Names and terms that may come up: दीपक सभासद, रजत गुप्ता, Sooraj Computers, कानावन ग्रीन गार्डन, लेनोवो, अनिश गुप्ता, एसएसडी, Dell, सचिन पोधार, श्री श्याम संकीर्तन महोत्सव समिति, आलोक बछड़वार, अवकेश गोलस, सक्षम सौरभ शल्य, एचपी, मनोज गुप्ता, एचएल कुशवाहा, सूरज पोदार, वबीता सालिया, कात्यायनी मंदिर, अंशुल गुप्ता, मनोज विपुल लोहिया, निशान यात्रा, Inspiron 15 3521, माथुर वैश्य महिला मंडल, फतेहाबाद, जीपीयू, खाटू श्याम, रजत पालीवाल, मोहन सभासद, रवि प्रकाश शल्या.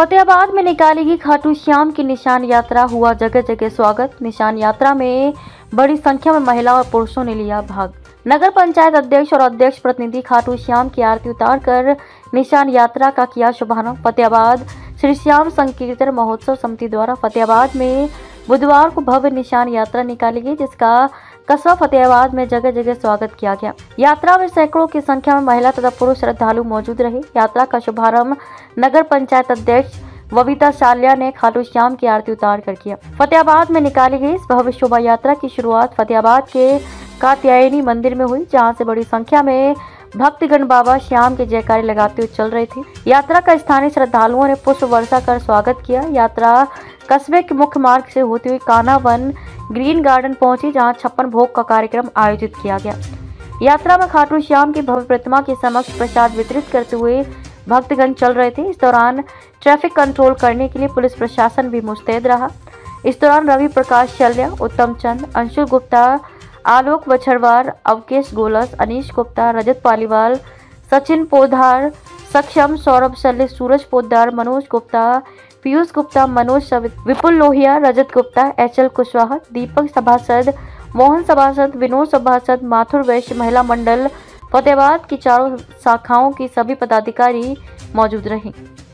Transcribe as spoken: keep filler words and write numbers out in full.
फतेहाबाद में निकालेगी खाटू श्याम की निशान यात्रा, हुआ जगह जगह स्वागत। निशान यात्रा में बड़ी संख्या में महिला और पुरुषों ने लिया भाग। नगर पंचायत अध्यक्ष और अध्यक्ष प्रतिनिधि खाटू श्याम की आरती उतारकर निशान यात्रा का किया शुभारंभ। फतेहाबाद श्री श्याम संकीर्तन महोत्सव समिति द्वारा फतेहाबाद में बुधवार को भव्य निशान यात्रा निकाली गई, जिसका कस्बा फतेहाबाद में जगह जगह स्वागत किया गया। यात्रा में सैकड़ों की संख्या में महिला तथा पुरुष श्रद्धालु मौजूद रहे। यात्रा का शुभारंभ नगर पंचायत अध्यक्ष वबीता सालिया ने खाटू श्याम की आरती उतार कर किया। फतेहाबाद में निकाली गई इस भव्य शोभा यात्रा की शुरुआत फतेहाबाद के कात्यायनी मंदिर में हुई, जहाँ से बड़ी संख्या में भक्तगण बाबा श्याम के जयकारे लगाते हुए चल रहे थे। यात्रा का स्थानीय श्रद्धालुओं ने पुष्प वर्षा कर स्वागत किया। यात्रा कस्बे के मुख्य मार्ग से होते हुए कानावन ग्रीन गार्डन पहुंची, जहां छप्पन भोग का कार्यक्रम आयोजित किया गया। यात्रा में खाटू श्याम की भव्य प्रतिमा के समक्ष प्रसाद वितरित करते हुए भक्तगण चल रहे थे। इस दौरान ट्रैफिक कंट्रोल करने के लिए पुलिस प्रशासन भी मुस्तैद रहा। इस दौरान रवि प्रकाश शल्या, उत्तम चंद, अंशुल गुप्ता, आलोक बछड़वार, अवकेश गोलस, अनिश गुप्ता, रजत पालीवाल, सचिन पोधार, सक्षम सौरभ शल्य, सूरज पोदार, मनोज गुप्ता, पीयूष गुप्ता, मनोज विपुल लोहिया, रजत गुप्ता, एचएल कुशवाहा, दीपक सभासद, मोहन सभासद, विनोद सभासद, माथुर वैश्य महिला मंडल फतेहाबाद की चारों शाखाओं के सभी पदाधिकारी मौजूद रहे।